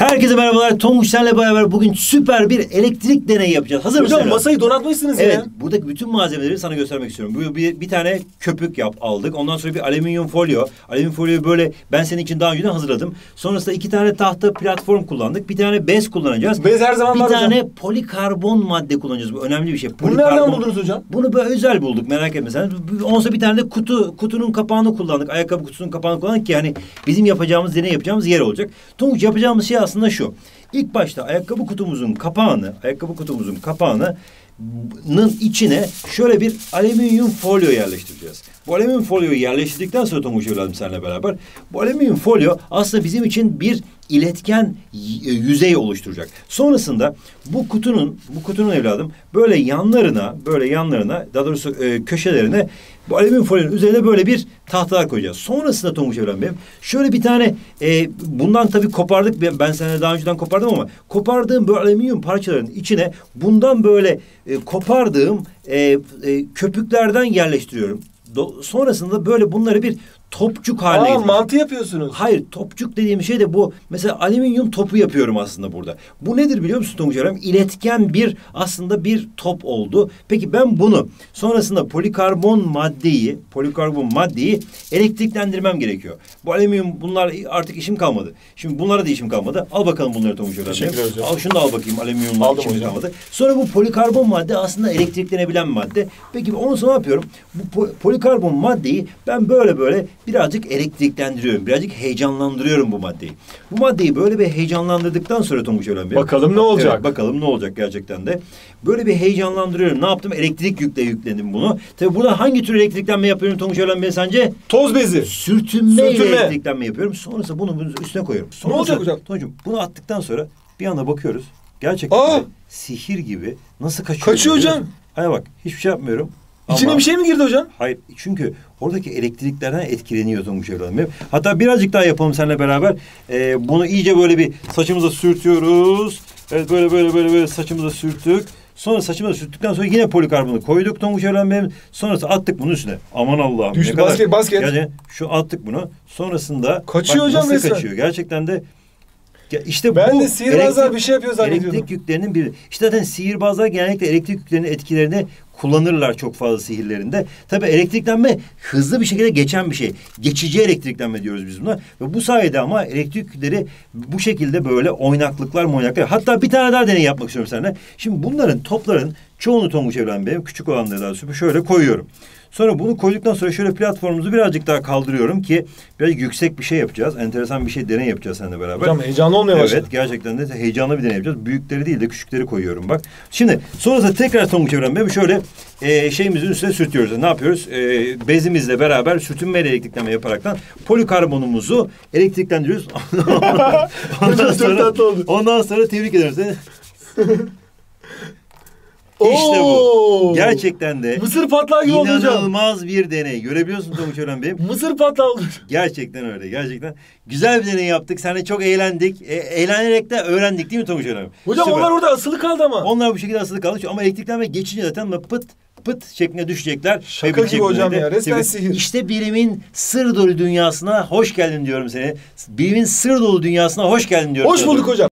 Herkese merhabalar. Tomuş Öğren'le beraber bugün süper bir elektrik deneyi yapacağız. Hazır mısın? Hocam masayı donatmışsınız ya. Evet. Buradaki bütün malzemeleri sana göstermek istiyorum. Bir tane köpük aldık. Ondan sonra bir alüminyum folyo. Alüminyum folyoyu böyle ben senin için daha önceden hazırladım. Sonrasında iki tane tahta platform kullandık. Bir tane bez kullanacağız. Bez her zaman var. Bir tane polikarbon madde kullanacağız. Bu önemli bir şey. Bunu nereden buldunuz hocam? Bunu böyle özel bulduk. Merak etme sen. Onsa bir tane de kutunun kapağını kullandık. Ayakkabı kutusunun kapağını kullandık ki hani bizim yapacağımız deney yapacağımız yer olacak. Tomuş yapacağımız şey aslında şu. İlk başta ayakkabı kutumuzun kapağının içine şöyle bir alüminyum folyo yerleştireceğiz. Bu alüminyum folyoyu yerleştirdikten sonra Tomuş evladım seninle beraber bu alüminyum folyo aslında bizim için bir iletken yüzey oluşturacak. Sonrasında bu kutunun evladım böyle yanlarına daha doğrusu köşelerine bu alüminyum folyonun üzerine böyle bir tahtalar koyacağız. Sonrasında Tomuş evladım benim şöyle bir tane bundan tabii kopardık. Ben seninle daha önceden kopardım ama kopardığım böyle alüminyum parçalarının içine bundan böyle kopardığım köpüklerden yerleştiriyorum. Sonrasında böyle bunları bir topçuk haline getiriyorum. Mantı yapıyorsunuz. Hayır, topçuk dediğim şey de bu. Mesela alüminyum topu yapıyorum aslında burada. Bu nedir biliyor musun Tomuş Öğren? İletken aslında bir top oldu. Peki ben bunu sonrasında polikarbon maddeyi elektriklendirmem gerekiyor. Bu alüminyum bunlar artık işim kalmadı. Şimdi bunlara da işim kalmadı. Al bakalım bunları Tomuş Öğren. Teşekkür ederim. Al şunu da al bakayım, alüminyumlar işim kalmadı. Sonra bu polikarbon madde aslında elektriklenebilen madde. Peki onun sonra ne yapıyorum? Bu polikarbon maddeyi ben böyle birazcık elektriklendiriyorum. Birazcık heyecanlandırıyorum bu maddeyi. Bu maddeyi böyle bir heyecanlandırdıktan sonra Tomuş Öğren Bey. Bakalım ne olacak? Evet, bakalım ne olacak gerçekten de. Böyle bir heyecanlandırıyorum. Ne yaptım? Elektrik yüklendim bunu. Tabii burada hangi tür elektriklenme yapıyorum Tomuş Öğren Bey sence? Toz bezi. Sürtünme. Elektriklenme yapıyorum. Sonrasında bunun üstüne koyuyorum. Sonrasında, ne olacak hocam? Tomucum bunu attıktan sonra bir anda bakıyoruz. Gerçekten sihir gibi nasıl kaçıyor? Kaçıyor hocam. Hani bak hiçbir şey yapmıyorum. İçine bir şey mi girdi hocam? Hayır. Çünkü oradaki elektriklerden etkileniyor Tomuş Öğren Bey. Hatta birazcık daha yapalım seninle beraber. Bunu iyice böyle bir saçımıza sürtüyoruz. Evet böyle saçımıza sürttük. Sonra saçımıza sürttükten sonra yine polikarbonu koyduk Tomuş Öğren Bey. Sonrası attık bunun üstüne. Aman Allah'ım. Düştü basket. Yani şu attık bunu. Sonrasında kaçıyor hocam nasıl resmen. Kaçıyor. Gerçekten de. Ya işte ben de sihirbazlar bir şey yapıyor zannediyordum. Elektrik yüklerinin bir... İşte zaten sihirbazlar genellikle elektrik yüklerinin etkilerini kullanırlar çok fazla sihirlerinde. Tabii elektriklenme hızlı bir şekilde geçen bir şey. Geçici elektriklenme diyoruz biz buna. Ve bu sayede ama elektrik yükleri bu şekilde böyle oynaklıklar. Hatta bir tane daha deney yapmak istiyorum seninle. Şimdi bunların topların çoğunu Tomuş Öğren Bey'im küçük olanları daha şöyle koyuyorum. Sonra bunu koyduktan sonra şöyle platformumuzu birazcık daha kaldırıyorum ki birazcık yüksek bir şey yapacağız. Enteresan bir şey deney yapacağız seninle beraber. Hocam heyecanlı olmaya başladı. Evet gerçekten de heyecanlı bir deney yapacağız. Büyükleri değil de küçükleri koyuyorum bak. Şimdi sonrasında tekrar Tomuş Öğren Bey'im şöyle şeyimizin üstüne sürtüyoruz. Ne yapıyoruz? Bezimizle beraber sürtünmeyle elektrikleme yaparaktan polikarbonumuzu elektriklendiriyoruz. ondan sonra tebrik ederiz. İşte bu. Gerçekten de mısır patlağı gibi olacak. İnanılmaz bir deney. Görebiliyorsun Tomuş Öğren Bey'im. Mısır patlağı oldu. Gerçekten öyle. Gerçekten güzel bir deney yaptık. Seninle çok eğlendik. Eğlenerek de öğrendik değil mi Tomuş Öğren Bey'im? Hocam süper. Onlar orada asılı kaldı ama. Onlar bu şekilde asılı kaldı. Ama elektriklenme geçince zaten pıt şeklinde düşecekler. Şaka gibi hocam ya. Resmen sihir. İşte bilimin sır dolu dünyasına hoş geldin diyorum seni. Bilimin sır dolu dünyasına hoş geldin diyorum. Hoş bulduk hocam.